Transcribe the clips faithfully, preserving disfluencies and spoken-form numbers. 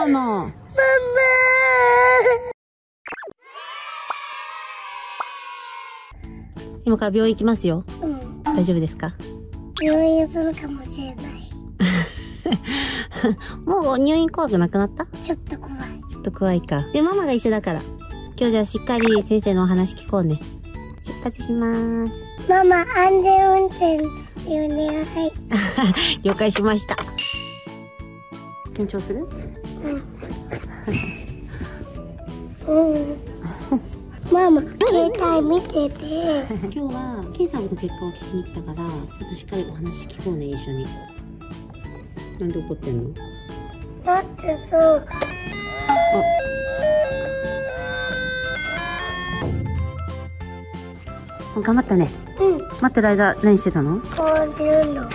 なの？ママ。今から病院行きますよ。うん、大丈夫ですか？入院するかもしれない。もう入院怖くなくなった？ちょっと怖い。ちょっと怖いか。でママが一緒だから。今日じゃあしっかり先生のお話聞こうね。出発します。ママ安全運転でお願い。了解しました。緊張する？うん。うん。ママ携帯見てて。今日は検査の結果を聞きに来たから、ちょっとしっかりお話聞こうね一緒に。なんで怒ってんの？だってそう。あ。頑張ったね。うん。待ってる間何してたの？こういうの。あ、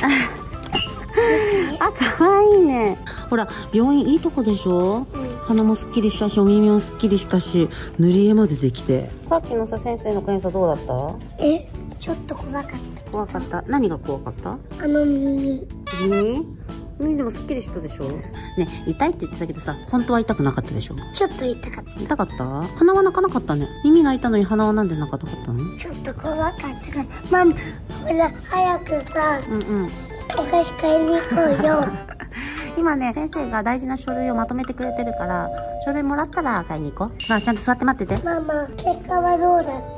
可愛いね。ほら、病院いいとこでしょ、うん、鼻もすっきりしたし、お耳もすっきりしたし、塗り絵までできて。さっきのさ、先生の検査どうだった？え、ちょっと怖かった。怖かった。何が怖かった？あの耳。耳？耳でもすっきりしたでしょ。ね、痛いって言ってたけどさ、本当は痛くなかったでしょ。ちょっと痛かった。痛かった？鼻は泣かなかったね。耳泣いたのに鼻はなんで泣かなかったの？ちょっと怖かったから。ママ、ほら早くさ、うんうん。お菓子買いに行こうよ。今ね、先生が大事な書類をまとめてくれてるから、書類もらったら買いに行こう。まあ、ちゃんと座って待ってて。ママ、結果はどうだった？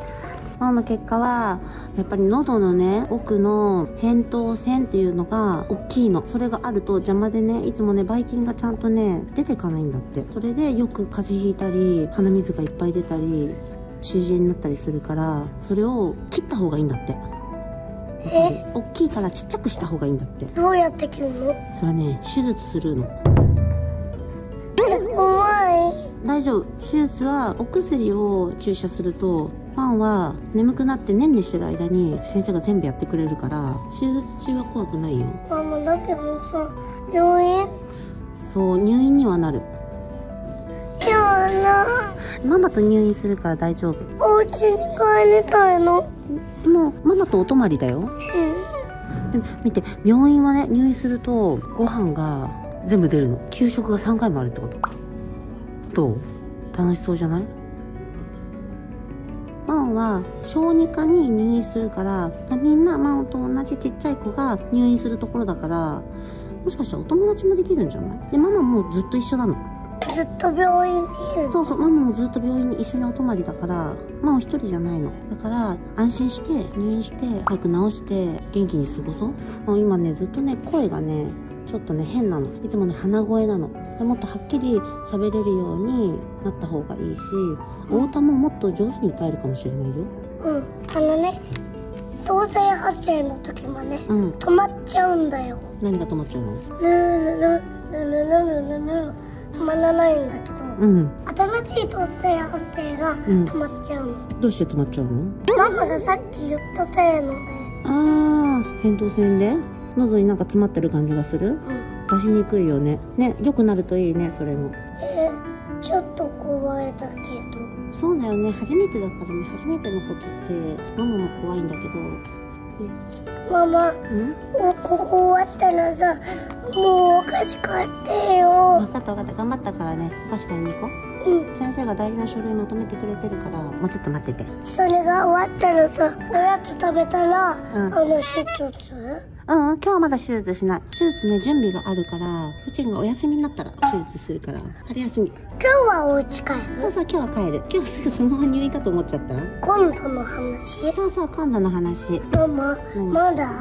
ママの結果は、やっぱり喉のね、奥の扁桃腺っていうのが大きいの。それがあると邪魔でね、いつもね、ばい菌がちゃんとね、出てかないんだって。それでよく風邪ひいたり、鼻水がいっぱい出たり、中耳炎になったりするから、それを切った方がいいんだって。え、大きいからちっちゃくした方がいいんだって。どうやって切るの？それはね、手術するの。怖い。大丈夫。手術はお薬を注射すると、ファンは眠くなってねんねしてる間に先生が全部やってくれるから、手術中は怖くないよ。ママ、だけどさ、入院？そう、入院にはなる。今日はな。ママと入院するから大丈夫。お家に帰りたいの？もうママとお泊まりだよ。うん、見て、病院はね、入院するとご飯が全部出るの。給食がさんかいもあるってこと。どう？楽しそうじゃない？マンは小児科に入院するから、みんなマンと同じちっちゃい子が入院するところだから、もしかしたらお友達もできるんじゃない？でママもずっと一緒なの。ずっと病院にいる。そうそう、ママもずっと病院に一緒にお泊まりだから、ママ一人じゃないの。だから安心して入院して、早く治して元気に過ごそう。もう今ね、ずっとね、声がね、ちょっとね、変なの。いつもね、鼻声なの。もっとはっきり喋れるようになった方がいいし、お歌ももっと上手に歌えるかもしれないよ。うん、あのね、同性発生の時もね、うん、止まっちゃうんだよ。何が止まっちゃうの？ルルルルルルルルルル、止まらないんだけど、うん、新しい突然発生が止まっちゃうの、うん、どうして止まっちゃうの？ママがさっき言ったせいので。ああ、扁桃腺で喉になんか詰まってる感じがする、うん、出しにくいよね。ね、良くなるといいね、それも。えー、ちょっと怖いだけど。そうだよね、初めてだからね、初めてのことってママも怖いんだけど、ね、ママ、ここ終わったらさ、もうお菓子買ってよ。分かった分かった、頑張ったからね、お菓子買いに行こう。うん、先生が大事な書類まとめてくれてるから、もうちょっと待ってて。それが終わったらさ、おやつ食べたら、うん、あの手術？うん、今日はまだ手術しない。手術ね、準備があるから、うちがお休みになったら手術するから、春休み。今日はお家帰る？そうそう、今日は帰る。今日すぐそのまま入院かと思っちゃった。今度の話？そうそう、今度の話。ママ、うん、まだ？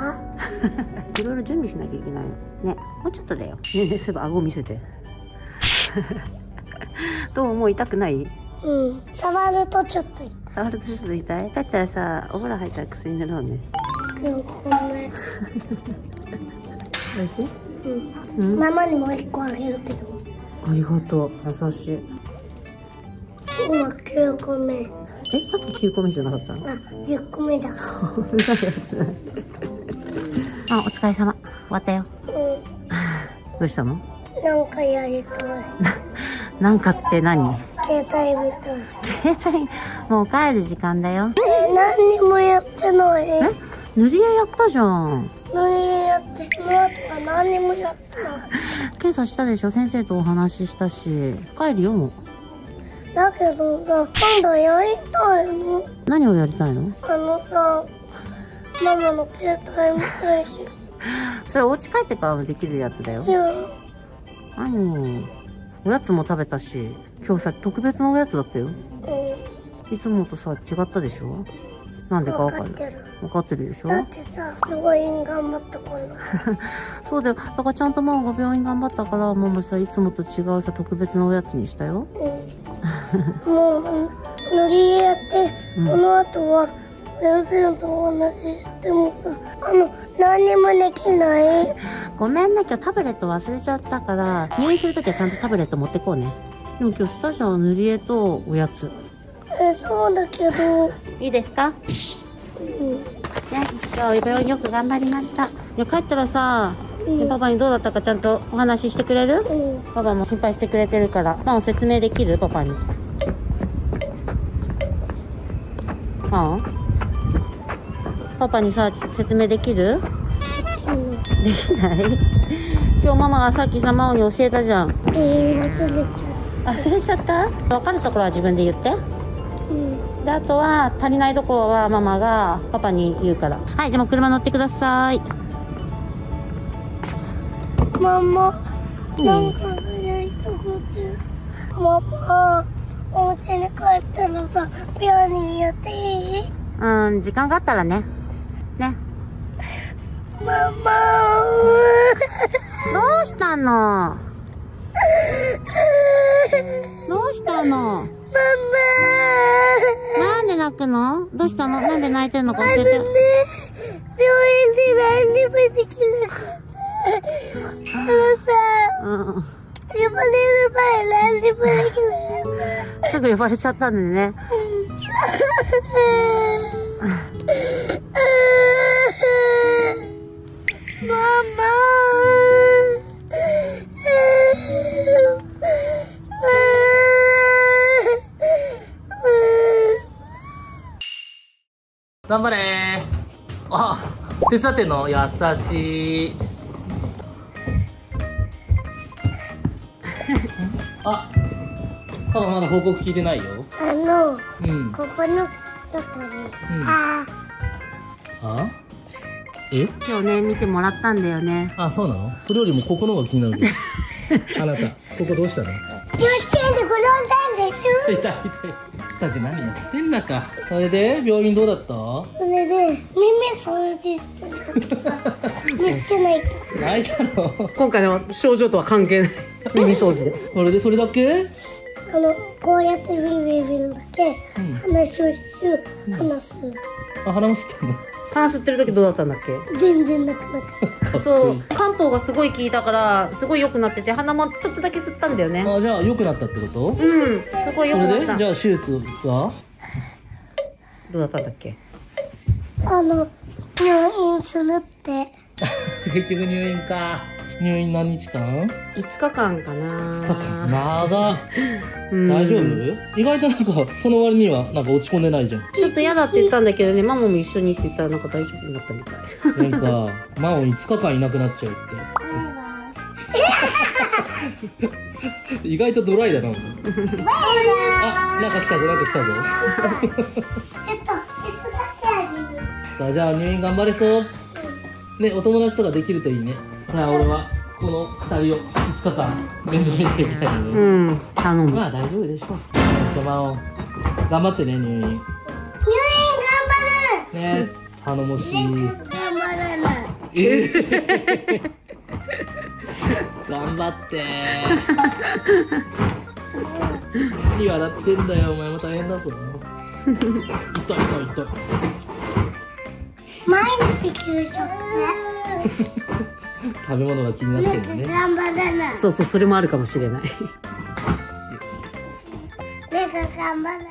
いろいろ準備しなきゃいけないのね。もうちょっとだよ。ねえ、そういえば顎見せて。どう？もう痛くない？うん、触るとちょっと痛い。触るとちょっと痛い。だったらさ、お風呂入ったら薬塗ろうね。おいしい？うん、うん、ママにもいっこあげるけど。ありがとう、優しい。今きゅうこめ。え、さっききゅうこめじゃなかった？あ、じゅっこめだ。あ、お疲れ様。終わったよ。うん、どうしたの？なんかやりたい。なんかって何？携帯見たい。携帯、もう帰る時間だよ。え、何にもやってない。え、塗り絵やったじゃん。塗り絵やっ何にもやってない。検査したでしょ、先生とお話ししたし。帰るよ、もう。だけどさ、今度やりたいの。何をやりたいの？あのさ、ママの携帯見たいし。それお家帰ってからもできるやつだよ。いや。何？おやつも食べたし、今日さ、特別なおやつだったよ。うん。いつもとさ、違ったでしょ？なんでかわかる？分かってるでしょ？だってさ、病院頑張ったから。そうだよ。だからちゃんとママが病院頑張ったから、ママさ、いつもと違うさ、特別なおやつにしたよ。うん、もう、塗りやって、うん、この後は、先生とお話ししてもさ、あの、何にもできない。ごめんね、今日タブレット忘れちゃったから、入院するときはちゃんとタブレット持ってこうね。でも今日、スタジオの塗り絵とおやつ。え、そうだけど。いいですか？うん、ね、今日病院よく頑張りました。帰ったらさ、うん、パパにどうだったかちゃんとお話ししてくれる？うん、パパも心配してくれてるから、ママ説明できる？パパに。ママ？パパにさ、説明できる？うん、できない？今日ママがさっきさ、ママに教えたじゃん。えー、忘れちゃった。分かるところは自分で言って。で、あとは足りないところはママがパパに言うから。はい、じゃあもう車乗ってください。ママ、なんかやりたくて。ママ、お家に帰ったらさ、ピアニンやっていい？うん、時間があったらね。ね。ママ、どうしたの？どうしたの？ママ、なんで泣くの？どうしたの？なんで泣いてるのか教えて。病院で何にもできなかった。あのさ、うん、呼ばれる前何にもできなかった。すぐ呼ばれちゃったんでね。ママ。頑張れー。あ、手伝ってんの優しい。あ、パパまだ報告聞いてないよ。あの、うん、ここのとこに、うん、ああえ今日ね、見てもらったんだよね。あ、そうなの？それよりもここの方が気になるけど。あなた、ここどうしたの？幼稚園で転んだんでしょ。痛い痛い。だって何やってんだか。それで病院どうだった？それで耳掃除してる時さ、めっちゃ泣いた。泣いたの？今回の症状とは関係ない。耳掃除で。それでそれだけ？あのこうやってビビビるだけ。鼻吸う、鼻吸う。あ、鼻も吸ったの？鼻吸ってる時どうだったんだっけ？全然泣くなかった。そう、漢方がすごい効いたからすごい良くなってて、鼻もちょっとだけ吸ったんだよね。あ、じゃあ良くなったってこと？うん。すごい良くなった。じゃあ手術はどうだったんだっけ？あの入院するって。結局入院か。入院何日間？いつかかんかな。いつかかん。長っ。大丈夫？意外となんかその割にはなんか落ち込んでないじゃん。ちょっと嫌だって言ったんだけどね、ママも一緒にって言ったらなんか大丈夫になったみたい。なんかママいつかかんいなくなっちゃうって。意外とドライだな。あ、なんか来たぞ、なんか来たぞ。ちょっと手伝ってあげる。じゃあ入院頑張れそう。ね、お友達とかできるといいね。ほら、俺はこのふたりをいつかかん面倒見ていきたいので、うん、頼む。まあ大丈夫でしょう。お前を頑張ってね、入院。入院頑張るね、頼もしい。頑張らない。頑張ってー。何笑ってんだよ、お前も大変だぞ。痛い痛い痛い。毎日給食食べ物が気になってるね。頑張らない。そうそう、それもあるかもしれない。頑張らない。